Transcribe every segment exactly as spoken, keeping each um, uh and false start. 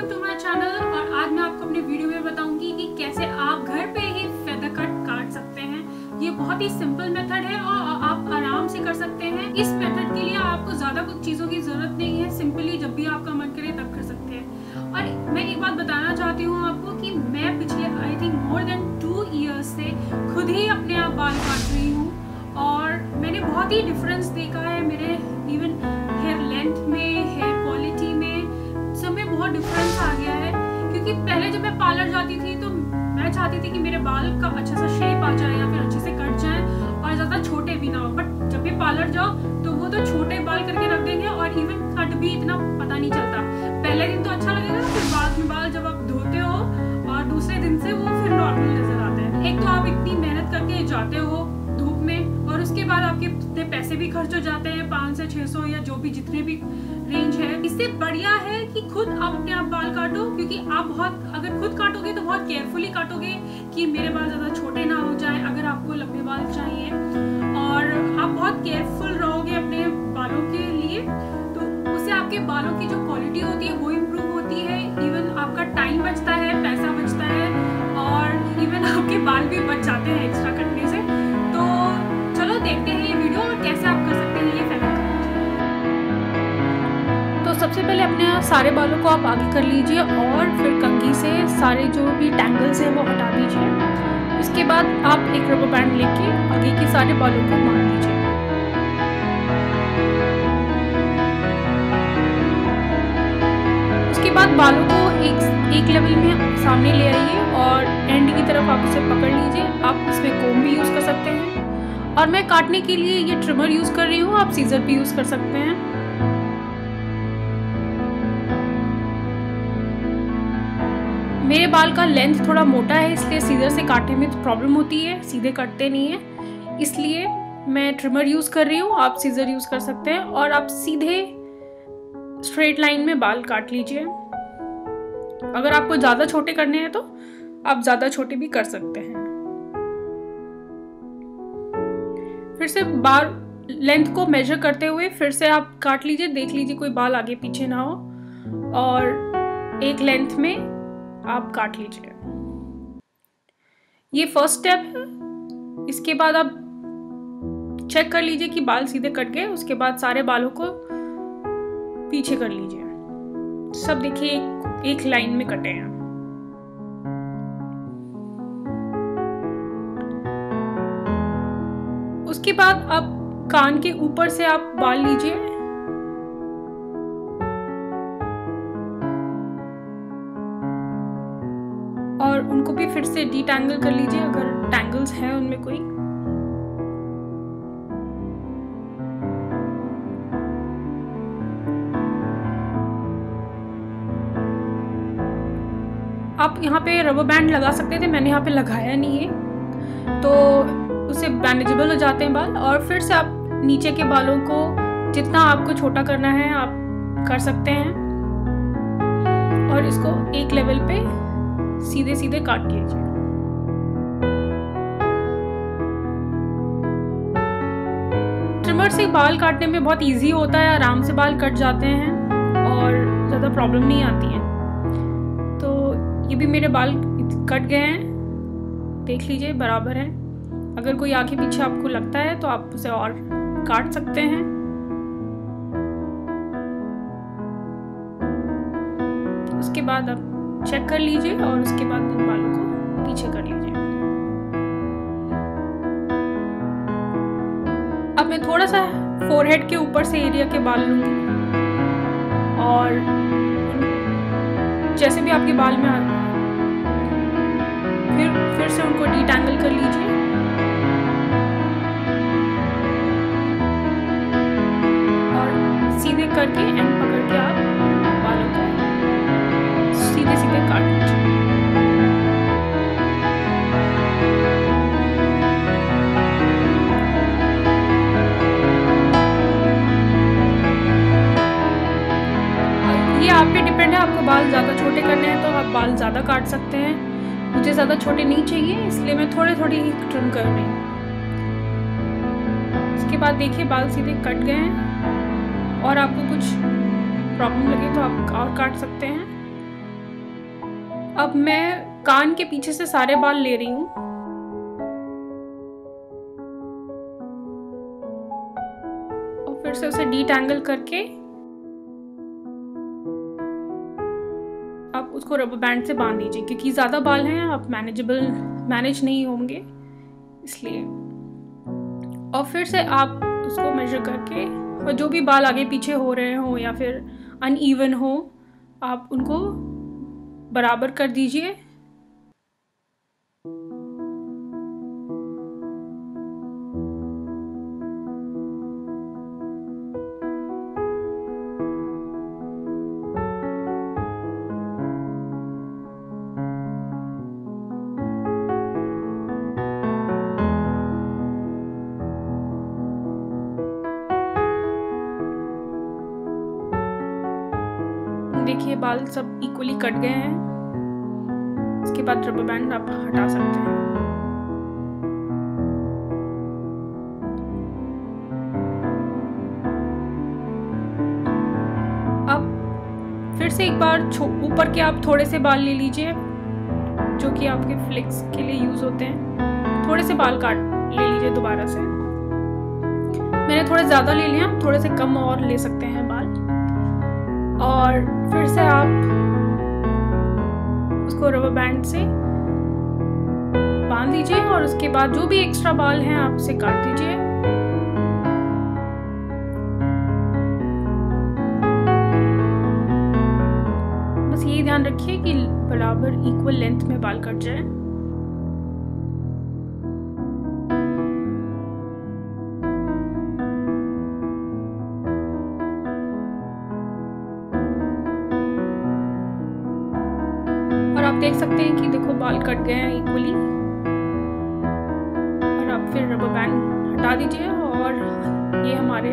Welcome to my channel. और आज मैं आपको अपने वीडियो में बताऊंगी कि कैसे आप घर पे ही फेदर कट काट सकते हैं। ये बहुत ही सिंपल मेथड है और आप आराम से कर सकते हैं। इस मेथड के लिए आपको ज़्यादा कुछ चीज़ों की ज़रूरत नहीं है, सिंपली जब भी आपका मन करे तब कर सकते हैं। और मैं एक बात बताना चाहती हूँ आपको कि मैं पिछले I think more than two years से खुद ही अपने आप बाल काट रही हूँ और मैंने बहुत ही डिफरेंस देखा है। मेरे इवन हेयर लेंथ में, हेयर क्वालिटी में, सब में बहुत डिफरेंस आ गया है। क्योंकि पहले जब मैं पार्लर जाती थी तो मैं चाहती थी कि मेरे बाल का अच्छा सा शेप आ जाए या फिर अच्छे से कट जाए और ज़्यादा छोटे भी ना हो। बट जब भी पार्लर जाओ तो वो तो छोटे बाल करके रख देंगे और इवन कट भी इतना पता नहीं चलता। पहले दिन तो अच्छा लगेगा, फिर बाद में बाल जब आप धोते हो और दूसरे दिन से वो फिर नॉर्मल नजर आते हैं। एक तो आप इतनी मेहनत करके जाते हो धूप में और उसके बाद आपके इतने पैसे भी खर्च हो जाते हैं, पाँच सौ छः सौ या जो भी जितने भी रेंज है। इससे बढ़िया है कि खुद आप अपने आप बाल काटो, क्योंकि आप बहुत अगर खुद काटोगे तो बहुत केयरफुली काटोगे कि मेरे बाल ज़्यादा छोटे ना हो जाए। अगर आपको लंबे बाल चाहिए और आप बहुत केयरफुल रहोगे अपने बालों के लिए तो उससे आपके बालों की जो क्वालिटी होती है वो इम्प्रूव होती है। इवन आपका टाइम बचता है, पैसा बचता है और इवन आपके बाल भी बच जाते हैं एक्स्ट्रा कटने से। तो चलो देखते हैं ये वीडियो और कैसे आप कर सकते हैं ये फेदर कट। सबसे पहले अपने सारे बालों को आप आगे कर लीजिए और फिर कंघी से सारे जो भी टैंगल्स हैं वो हटा दीजिए। उसके बाद आप एक रबर बैंड लेके आगे के सारे बालों को मार लीजिए। उसके बाद बालों को एक एक लेवल में सामने ले आइए और एंड की तरफ आप उसे पकड़ लीजिए। आप इसमें कोम भी यूज़ कर सकते हैं और मैं काटने के लिए ये ट्रिमर यूज़ कर रही हूँ, आप सीजर भी यूज़ कर सकते हैं। मेरे बाल का लेंथ थोड़ा मोटा है इसलिए सीजर से काटने में प्रॉब्लम होती है, सीधे कटते नहीं है, इसलिए मैं ट्रिमर यूज़ कर रही हूँ। आप सीजर यूज़ कर सकते हैं और आप सीधे स्ट्रेट लाइन में बाल काट लीजिए। अगर आपको ज़्यादा छोटे करने हैं तो आप ज़्यादा छोटे भी कर सकते हैं। फिर से बाल लेंथ को मेजर करते हुए फिर से आप काट लीजिए, देख लीजिए कोई बाल आगे पीछे ना हो और एक लेंथ में आप काट लीजिए। ये फर्स्ट स्टेप है। इसके बाद आप चेक कर लीजिए कि बाल सीधे कट गए। उसके बाद सारे बालों को पीछे कर लीजिए, सब देखिए एक, एक लाइन में कटे हैं। उसके बाद आप कान के ऊपर से आप बाल लीजिए। उनको भी फिर से डिटैंगल कर लीजिए अगर टैंगल्स हैं उनमें कोई। आप यहाँ पे रबर बैंड लगा सकते थे, मैंने यहाँ पे लगाया नहीं है तो उससे मैनेजेबल हो जाते हैं बाल। और फिर से आप नीचे के बालों को जितना आपको छोटा करना है आप कर सकते हैं और इसको एक लेवल पे सीधे सीधे काट लीजिए। ट्रिमर से बाल काटने में बहुत इजी होता है, आराम से बाल कट जाते हैं और ज़्यादा प्रॉब्लम नहीं आती है। तो ये भी मेरे बाल कट गए हैं, देख लीजिए बराबर है। अगर कोई आगे पीछे आपको लगता है तो आप उसे और काट सकते हैं। उसके बाद आप चेक कर लीजिए और उसके बाद उन बालों को पीछे कर लीजिए। अब मैं थोड़ा सा फोरहेड के ऊपर से एरिया के बाल लूंगी और जैसे भी आपके बाल में आ फिर फिर से उनको डिटैंगल कर लीजिए। और सीधे करके एंड पकड़ के आप बालों को सीधे सीधे काट लीजिए। ये आप पे डिपेंड है, आपको बाल ज़्यादा छोटे करने हैं तो आप बाल ज़्यादा काट सकते हैं। मुझे ज़्यादा छोटे नहीं चाहिए इसलिए मैं थोड़े थोड़े ही ट्रिम कर रही हूँ। इसके बाद देखिए बाल सीधे कट गए हैं और आपको कुछ प्रॉब्लम लगे तो आप और काट सकते हैं। अब मैं कान के पीछे से सारे बाल ले रही हूँ। फिर से उसे डीटैंगल करके आप उसको रबर बैंड से बांध दीजिए, क्योंकि ज़्यादा बाल हैं आप मैनेजेबल मैनेज नहीं होंगे इसलिए। और फिर से आप उसको मेजर करके, और जो भी बाल आगे पीछे हो रहे हों या फिर अनइवन हो, आप उनको बराबर कर दीजिए। देखिए बाल सब इक्वली कट गए हैं। इसके बाद रबर बैंड आप हटा सकते हैं। अब फिर से एक बार ऊपर के आप थोड़े से बाल ले लीजिए जो कि आपके फ्लिक्स के लिए यूज होते हैं। थोड़े से बाल काट ले लीजिए दोबारा से। मैंने थोड़े ज्यादा ले लिए, आप थोड़े से कम और ले सकते हैं बाल। और फिर से आप उसको रबर बैंड से बांध दीजिए और उसके बाद जो भी एक्स्ट्रा बाल हैं आप उसे काट दीजिए। बस ये ध्यान रखिए कि बराबर इक्वल लेंथ में बाल कट जाए। देख सकते हैं कि देखो बाल कट गए हैं इक्वली। और आप फिर रबर बैंड हटा दीजिए और ये हमारे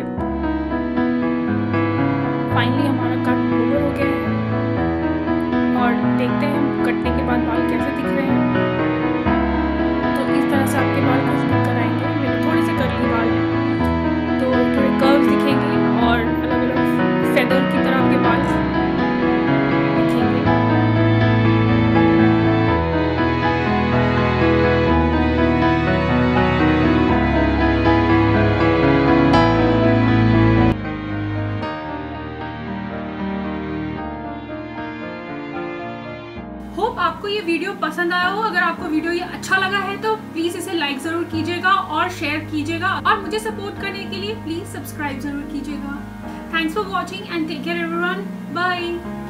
फाइनली हमारा कट ओवर हो गया है। और देखते हैं हम कटने के बाद बाल कैसे दिख रहे हैं। तो इस तरह से आपके बाल कुछ दिख कर आएंगे। मेरे थोड़े से कर्ली बाल हैं तो थोड़े कर्व्स दिखेंगे और अलग अलग फेदर की तरह आपके बाल दिखेंगे। होप आपको ये वीडियो पसंद आया हो। अगर आपको वीडियो ये अच्छा लगा है तो प्लीज इसे लाइक जरूर कीजिएगा और शेयर कीजिएगा, और मुझे सपोर्ट करने के लिए प्लीज सब्सक्राइब जरूर कीजिएगा। Thanks for watching and take care everyone. Bye.